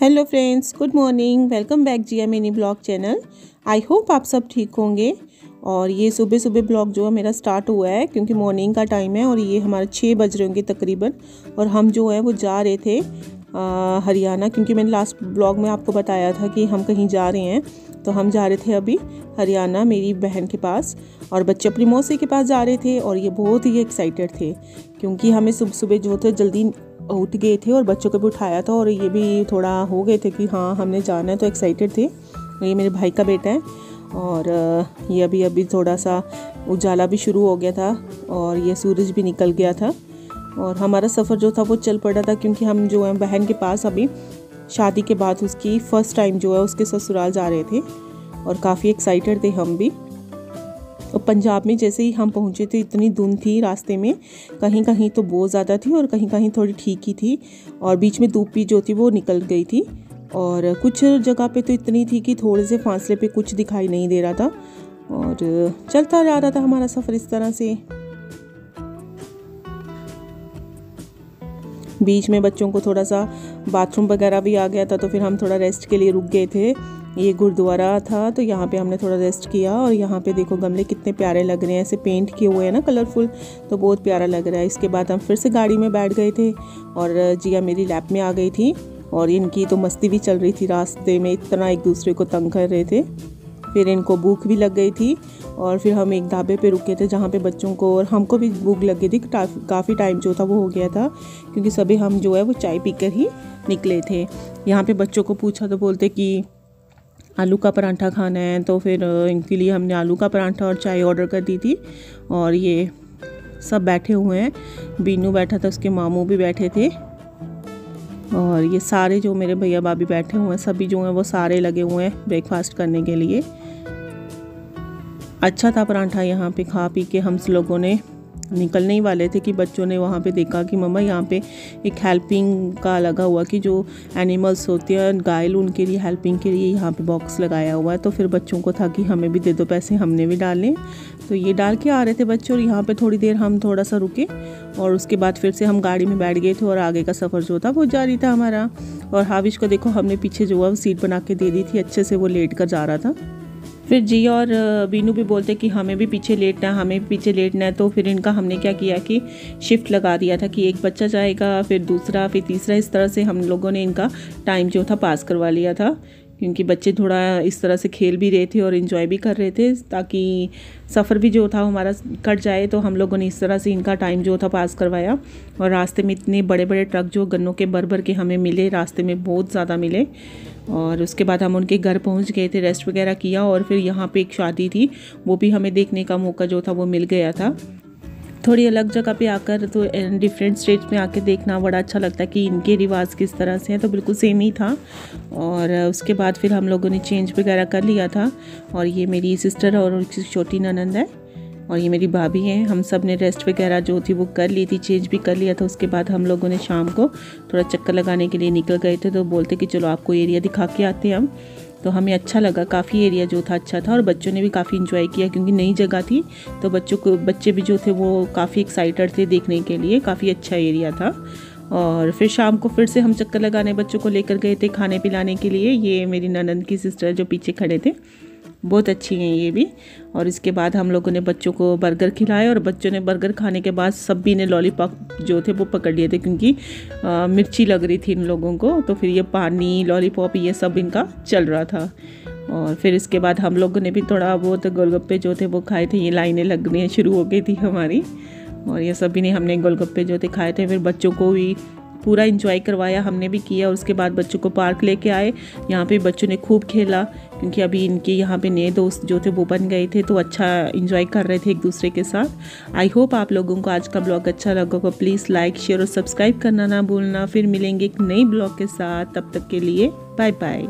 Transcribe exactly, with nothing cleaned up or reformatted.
Hello friends, good morning. Welcome back Jiya mini blog channel. I hope आप सब ठीक होंगे। और ये सुबह सुबह ब्लॉग जो है मेरा स्टार्ट हुआ है क्योंकि मॉर्निंग का टाइम है और ये हमारे छः बज रहे होंगे तकरीबन। और हम जो है वो जा रहे थे हरियाणा, क्योंकि मैंने लास्ट ब्लॉग में आपको बताया था कि हम कहीं जा रहे हैं। तो हम जा रहे थे अभी हरियाणा मेरी बहन के पास, और बच्चे अपनी मौसी के पास जा रहे थे। और ये बहुत ही एक्साइटेड थे क्योंकि हमें सुबह सुबह जो थे जल्दी उठ गए थे और बच्चों को भी उठाया था, और ये भी थोड़ा हो गए थे कि हाँ हमने जाना है, तो एक्साइटेड थे। ये मेरे भाई का बेटा है और ये अभी अभी थोड़ा सा उजाला भी शुरू हो गया था और ये सूरज भी निकल गया था। और हमारा सफ़र जो था वो चल पड़ा था क्योंकि हम जो है बहन के पास अभी शादी के बाद उसकी फ़र्स्ट टाइम जो है उसके ससुराल जा रहे थे और काफ़ी एक्साइटेड थे हम भी। और पंजाब में जैसे ही हम पहुंचे थे इतनी धुंध थी रास्ते में, कहीं कहीं तो बहुत ज़्यादा थी और कहीं कहीं थोड़ी ठीक ही थी, और बीच में धूप भी जो थी वो निकल गई थी। और कुछ जगह पे तो इतनी थी कि थोड़े से फासले पे कुछ दिखाई नहीं दे रहा था, और चलता जा रहा था हमारा सफ़र इस तरह से। बीच में बच्चों को थोड़ा सा बाथरूम वगैरह भी आ गया था, तो फिर हम थोड़ा रेस्ट के लिए रुक गए थे। ये गुरुद्वारा था तो यहाँ पे हमने थोड़ा रेस्ट किया। और यहाँ पे देखो गमले कितने प्यारे लग रहे हैं, ऐसे पेंट किए हुए हैं ना कलरफुल, तो बहुत प्यारा लग रहा है। इसके बाद हम फिर से गाड़ी में बैठ गए थे और जिया मेरी लैप में आ गई थी, और इनकी तो मस्ती भी चल रही थी रास्ते में, इतना एक दूसरे को तंग कर रहे थे। फिर इनको भूख भी लग गई थी, और फिर हम एक ढाबे पे रुके थे जहाँ पे बच्चों को और हमको भी भूख लग गई थी। काफ़ी टाइम जो था वो हो गया था क्योंकि सभी हम जो है वो चाय पीकर ही निकले थे। यहाँ पे बच्चों को पूछा तो बोलते कि आलू का परांठा खाना है, तो फिर इनके लिए हमने आलू का परांठा और चाय ऑर्डर कर दी थी। और ये सब बैठे हुए हैं, बीनू बैठा था, उसके मामू भी बैठे थे, और ये सारे जो मेरे भैया भाभी बैठे हुए हैं सभी जो हैं वो सारे लगे हुए हैं ब्रेकफास्ट करने के लिए। अच्छा था परांठा। यहाँ पे खा पी के हम लोगों ने निकलने ही वाले थे कि बच्चों ने वहाँ पे देखा कि मम्मा यहाँ पे एक हेल्पिंग का लगा हुआ कि जो एनिमल्स होते हैं गायल उनके लिए हेल्पिंग के लिए यहाँ पे बॉक्स लगाया हुआ है। तो फिर बच्चों को था कि हमें भी दे दो पैसे, हमने भी डालें, तो ये डाल के आ रहे थे बच्चे। और यहाँ पे थोड़ी देर हम थोड़ा सा रुके और उसके बाद फिर से हम गाड़ी में बैठ गए थे और आगे का सफ़र जो था वो जारी था हमारा। और हाविश को देखो हमने पीछे जो है सीट बना के दे दी थी अच्छे से, वो लेट कर जा रहा था। फिर जी और बीनू भी बोलते कि हमें भी पीछे लेटना है, हमें भी पीछे लेटना है। तो फिर इनका हमने क्या किया कि शिफ्ट लगा दिया था कि एक बच्चा जाएगा, फिर दूसरा, फिर तीसरा, इस तरह से हम लोगों ने इनका टाइम जो था पास करवा लिया था क्योंकि बच्चे थोड़ा इस तरह से खेल भी रहे थे और इन्जॉय भी कर रहे थे, ताकि सफ़र भी जो था हमारा कट जाए। तो हम लोगों ने इस तरह से इनका टाइम जो था पास करवाया। और रास्ते में इतने बड़े बड़े ट्रक जो गन्नों के भर भर के हमें मिले, रास्ते में बहुत ज़्यादा मिले। और उसके बाद हम उनके घर पहुंच गए थे, रेस्ट वगैरह किया, और फिर यहाँ पे एक शादी थी वो भी हमें देखने का मौका जो था वो मिल गया था। थोड़ी अलग जगह पे आकर, तो डिफरेंट स्टेट्स में आके देखना बड़ा अच्छा लगता है कि इनके रिवाज किस तरह से हैं, तो बिल्कुल सेम ही था। और उसके बाद फिर हम लोगों ने चेंज वगैरह कर लिया था। और ये मेरी सिस्टर और उनकी छोटी ननंद है और ये मेरी भाभी हैं। हम सब ने रेस्ट वगैरह जो थी वो कर ली थी, चेंज भी कर लिया था। उसके बाद हम लोगों ने शाम को थोड़ा चक्कर लगाने के लिए निकल गए थे, तो बोलते कि चलो आपको एरिया दिखा के आते हैं हम। तो हमें अच्छा लगा, काफ़ी एरिया जो था अच्छा था और बच्चों ने भी काफ़ी इंजॉय किया क्योंकि नई जगह थी, तो बच्चों को बच्चे भी जो थे वो काफ़ी एक्साइटेड थे देखने के लिए, काफ़ी अच्छा एरिया था। और फिर शाम को फिर से हम चक्कर लगाने बच्चों को लेकर गए थे खाने पिलाने के लिए। ये मेरी ननंद की सिस्टर जो पीछे खड़े थे, बहुत अच्छी हैं ये भी। और इसके बाद हम लोगों ने बच्चों को बर्गर खिलाए, और बच्चों ने बर्गर खाने के बाद सभी ने लॉलीपॉप जो थे वो पकड़ लिए थे क्योंकि आ, मिर्ची लग रही थी इन लोगों को, तो फिर ये पानी लॉलीपॉप ये सब इनका चल रहा था। और फिर इसके बाद हम लोगों ने भी थोड़ा बहुत गोलगप्पे जो थे वो खाए थे। ये लाइनें लगनी शुरू हो गई थी हमारी, और ये सभी ने हमने गोलगप्पे जो थे खाए थे। फिर बच्चों को भी पूरा इंजॉय करवाया, हमने भी किया। और उसके बाद बच्चों को पार्क लेके आए, यहाँ पे बच्चों ने खूब खेला क्योंकि अभी इनके यहाँ पे नए दोस्त जो थे वो बन गए थे, तो अच्छा इंजॉय कर रहे थे एक दूसरे के साथ। आई होप आप लोगों को आज का ब्लॉग अच्छा लगा होगा। प्लीज़ लाइक, शेयर और सब्सक्राइब करना ना भूलना। फिर मिलेंगे एक नई ब्लॉग के साथ, तब तक के लिए बाय बाय।